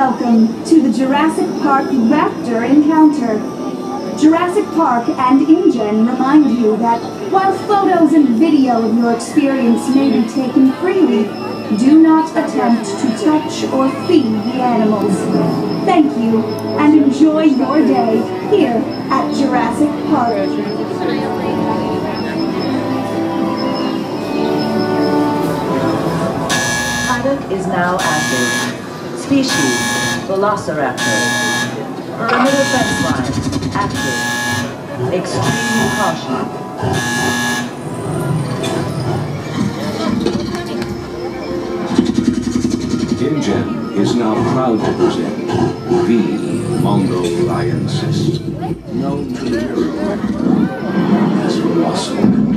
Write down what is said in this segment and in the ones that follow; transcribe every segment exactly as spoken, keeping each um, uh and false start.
Welcome to the Jurassic Park Raptor Encounter. Jurassic Park and InGen remind you that while photos and video of your experience may be taken freely, do not attempt to touch or feed the animals. Thank you, and enjoy your day here at Jurassic Park. Paddock is now active. Species, Velociraptor. Perimeter fence line, active. Extreme caution. InGen is now proud to present the Mondo lioness, known to the world as Velociraptor.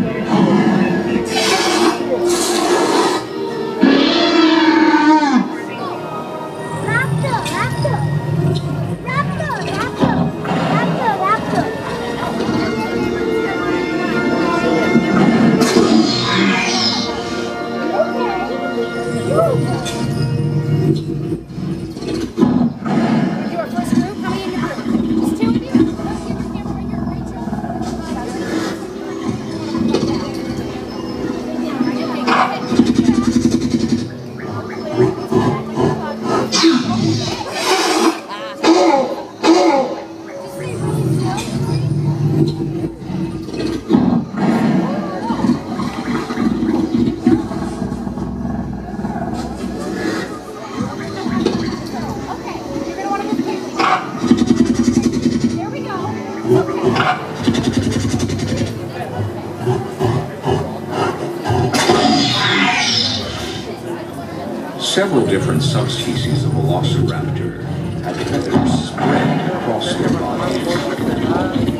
Several different subspecies of Velociraptor have feathers spread across their bodies.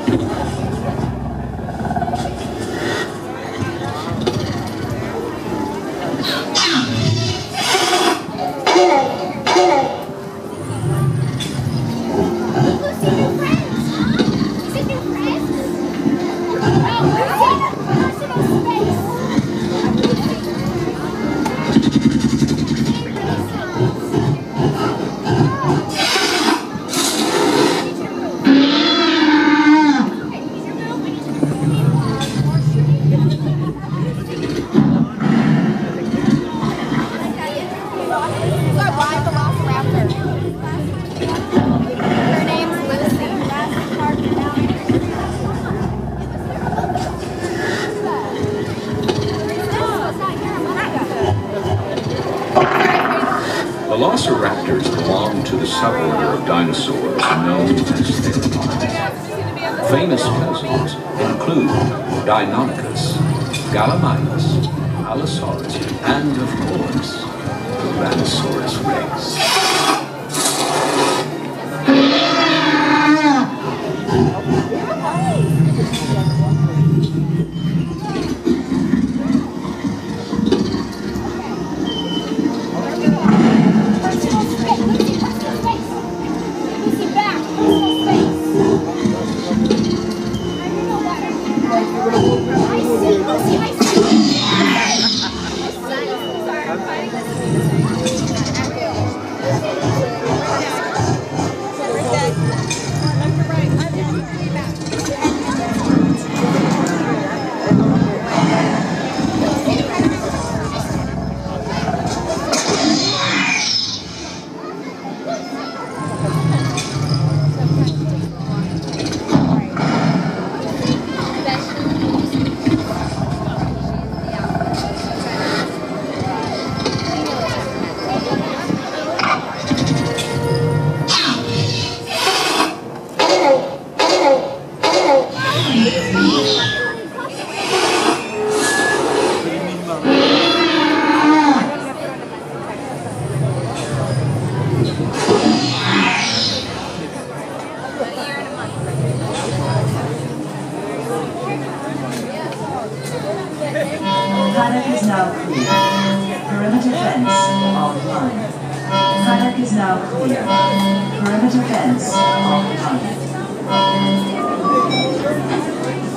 Velociraptors belong to the suborder of dinosaurs known as theropoda. Famous peasants include Deinonychus, Gallimimus, Allosaurus, and of course, Tyrannosaurus Rex. perimeter fence, all line. Paddock is now clear. Perimeter fence, all line.